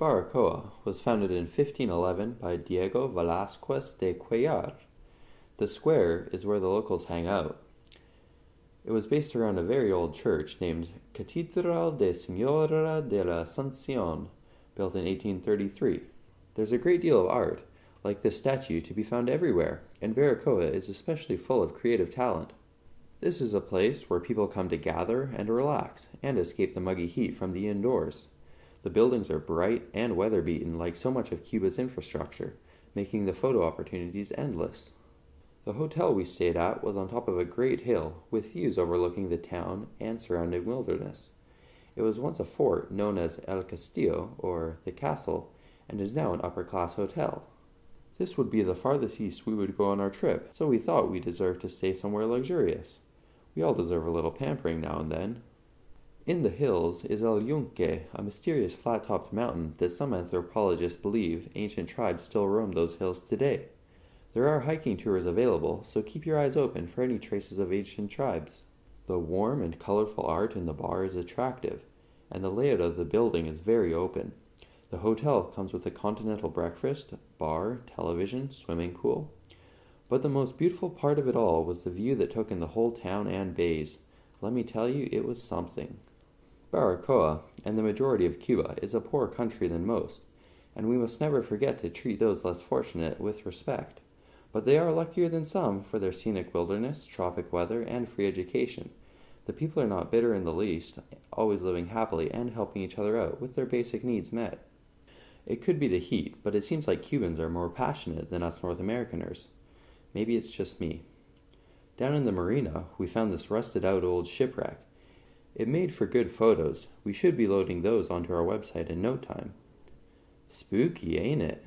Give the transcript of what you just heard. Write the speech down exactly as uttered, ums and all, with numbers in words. Baracoa was founded in fifteen eleven by Diego Velasquez de Cuellar. The square is where the locals hang out. It was based around a very old church named Catedral de Señora de la Asuncion, built in eighteen thirty-three. There's a great deal of art, like this statue, to be found everywhere, and Baracoa is especially full of creative talent. This is a place where people come to gather and relax, and escape the muggy heat from the indoors. The buildings are bright and weather-beaten like so much of Cuba's infrastructure, making the photo opportunities endless. The hotel we stayed at was on top of a great hill, with views overlooking the town and surrounding wilderness. It was once a fort known as El Castillo, or the Castle, and is now an upper-class hotel. This would be the farthest east we would go on our trip, so we thought we deserved to stay somewhere luxurious. We all deserve a little pampering now and then. In the hills is El Yunque, a mysterious flat-topped mountain that some anthropologists believe ancient tribes still roam those hills today. There are hiking tours available, so keep your eyes open for any traces of ancient tribes. The warm and colorful art in the bar is attractive, and the layout of the building is very open. The hotel comes with a continental breakfast, bar, television, swimming pool. But the most beautiful part of it all was the view that took in the whole town and bays. Let me tell you, it was something. Baracoa, and the majority of Cuba, is a poorer country than most, and we must never forget to treat those less fortunate with respect. But they are luckier than some for their scenic wilderness, tropic weather, and free education. The people are not bitter in the least, always living happily and helping each other out with their basic needs met. It could be the heat, but it seems like Cubans are more passionate than us North Americaners. Maybe it's just me. Down in the marina, we found this rusted-out old shipwreck. It made for good photos. We should be loading those onto our website in no time. Spooky, ain't it?